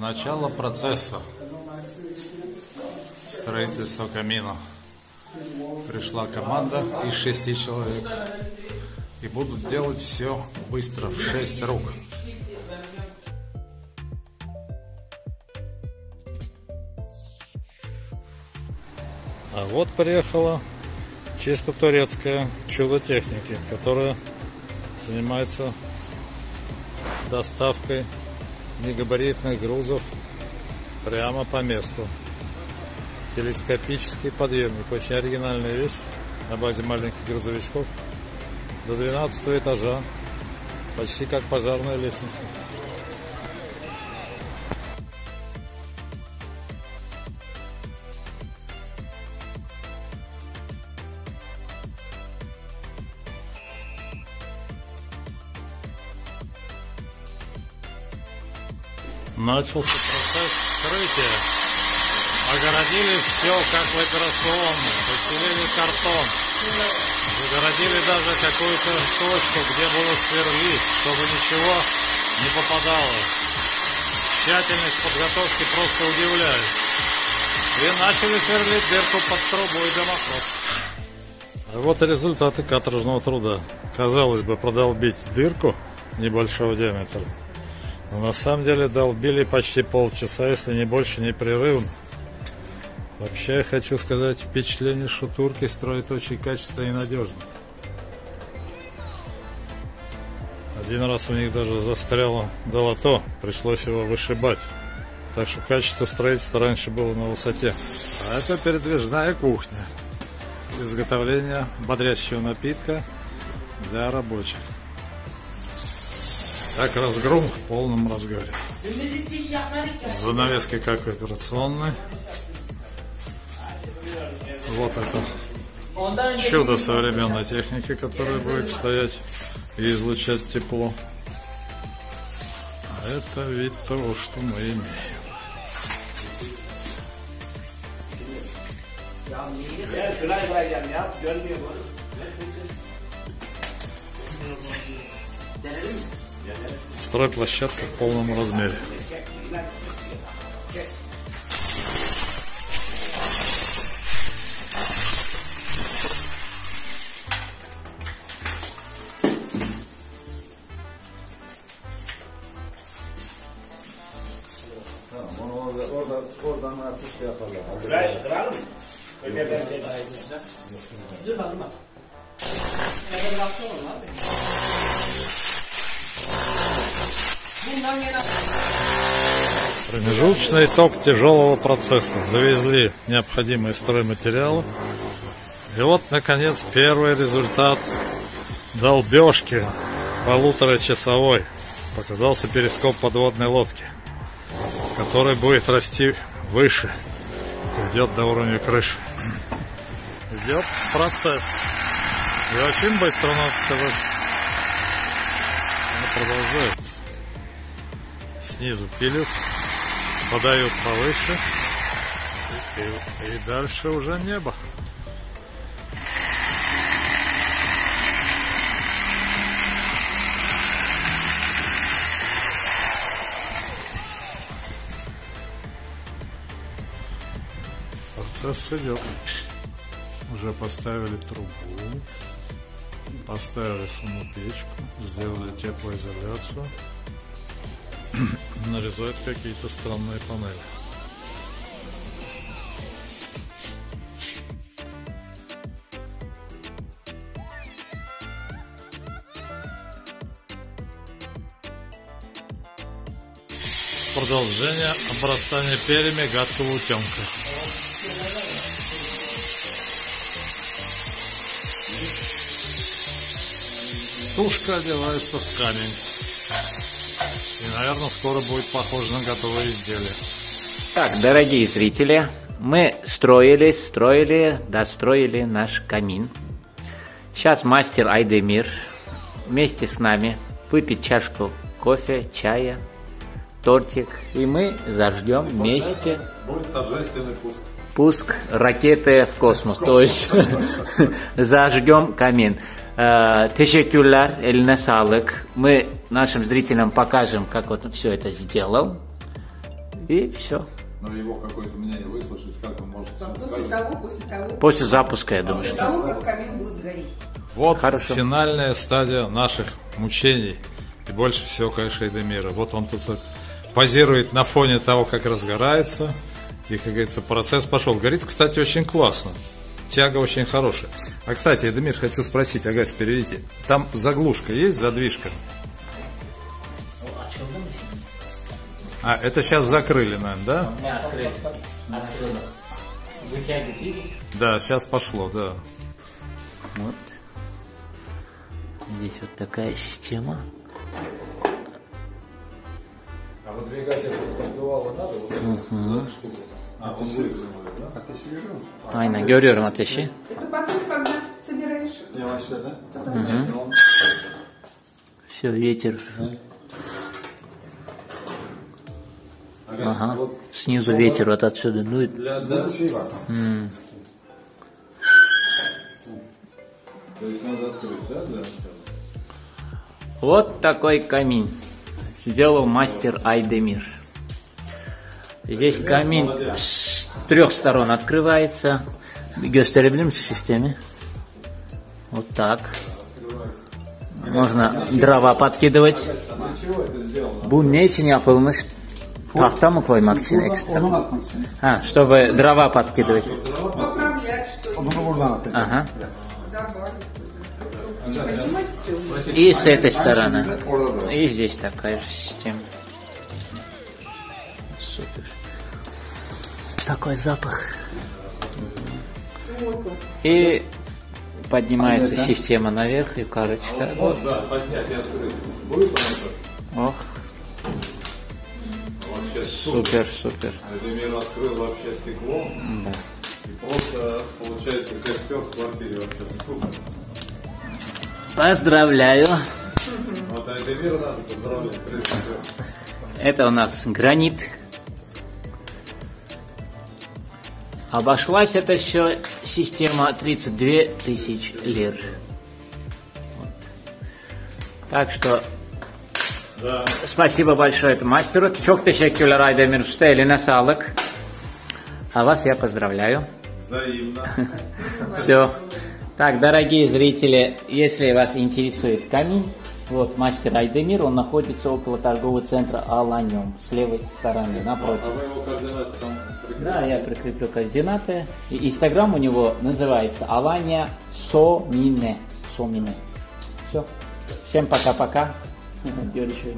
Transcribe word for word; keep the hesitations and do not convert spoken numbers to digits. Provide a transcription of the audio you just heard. Начало процесса строительства камина. Пришла команда из шести человек и будут делать все быстро, в шесть рук. А вот приехала чисто турецкое чудо техники, которое занимается доставкой негабаритных грузов прямо по месту. Телескопический подъемник, очень оригинальная вещь на базе маленьких грузовичков, до двенадцатого этажа, почти как пожарная лестница. Начался процесс вскрытия. Огородили все, как в операционной. Постелили картон. Загородили даже какую-то точку, где было сверлить, чтобы ничего не попадало. Тщательность подготовки просто удивляет. И начали сверлить дырку под трубу и дымоход. Вот результаты каторжного труда. Казалось бы, продолбить дырку небольшого диаметра. Но на самом деле долбили почти полчаса, если не больше, непрерывно. Вообще, я хочу сказать, впечатление, что турки строят очень качественно и надежно. Один раз у них даже застряло долото, пришлось его вышибать. Так что качество строительства раньше было на высоте. А это передвижная кухня. Изготовление бодрящего напитка для рабочих. Так, разгром в полном разгаре. Занавески как операционные. Вот это чудо современной техники, которая будет стоять и излучать тепло. А это вид того, что мы имеем. Стройплощадка в полном размере. Промежуточный итог тяжелого процесса. Завезли необходимые стройматериалы. И вот, наконец, первый результат долбежки полуторачасовой. Показался перископ подводной лодки, который будет расти выше, идет до уровня крыши. Идет процесс. И очень быстро, надо сказать, он продолжает. Снизу пилят, подают повыше, и, и дальше уже небо. Процесс идет. Уже поставили трубу, поставили саму печку, сделали теплоизоляцию. Нарезают какие-то странные панели. Продолжение обрастания перьями гадкого утенка. Тушка одевается в камень. И, наверное, скоро будет похоже на готовое изделие. Так, дорогие зрители, мы строили, строили, достроили наш камин. Сейчас мастер Айдемир вместе с нами выпьет чашку кофе, чая, тортик. И мы зажжем и вместе будет торжественный пуск. Пуск ракеты в космос. В космос. То есть зажжем камин. Тешекюллер, эльне салык. Мы нашим зрителям покажем, как вот он все это сделал. и все. Но его какое-то мнение выслушать, как он может... После того, после того... После запуска, я а думаю, после что... После того, как камин будет гореть. Вот хорошо. Финальная стадия наших мучений. И больше всего, конечно, Айдемира. Вот он тут позирует на фоне того, как разгорается. И, как говорится, процесс пошел. Горит, кстати, очень классно. Тяга очень хорошая. А, кстати, Айдемир, хочу спросить, Агась, переведите. Там заглушка есть, задвижка? А, это сейчас закрыли, наверное, да? Да, открыли. Открыли. Вытягивает, видите? Да, сейчас пошло, да. Вот. Здесь вот такая система. А выдвигать этот поддувало надо? Вот это штука. А, вот выдвинули, да? А ты свежим? Айна, георгиором отвечи. Это потом, когда собираешь. Я вообще, да? Все, ветер. Ага, вот снизу ветер вот отсюда дует. Для, для mm. То есть надо открыть, да? Да. Вот такой камин сделал мастер Айдемир. Здесь камин молодец. С трех сторон открывается гастролемной системе. Вот так. Можно дрова подкидывать. Bu ne için yapılmış? Тахтамы коймаксин экстра. А, чтобы дрова подкидывать. Ага. И с этой стороны. И здесь такая же система. Супер. Такой запах. И поднимается система наверх и корочка. Вот. Ох. Супер, супер. Айдемир открыл вообще стекло. Да. И просто получается костер в квартире вообще супер. Поздравляю. Вот Айдемир надо поздравлять. Это у нас гранит. Обошлась это все система тридцать две тысячи лир. Вот. Так что. Да. Спасибо большое этому мастеру. Çok teşekkürler Aydemir Usta, eline sağlık. А вас я поздравляю. Взаимно. Все. Так, дорогие зрители, если вас интересует камин, вот мастер Айдемир, он находится около торгового центра Alanyon, с левой стороны, напротив. А вы его координаты там прикрепите? Да, я прикреплю координаты. И инстаграм у него называется Alanya So Mine. So Mine. Все. Всем пока-пока. Görüşürüz.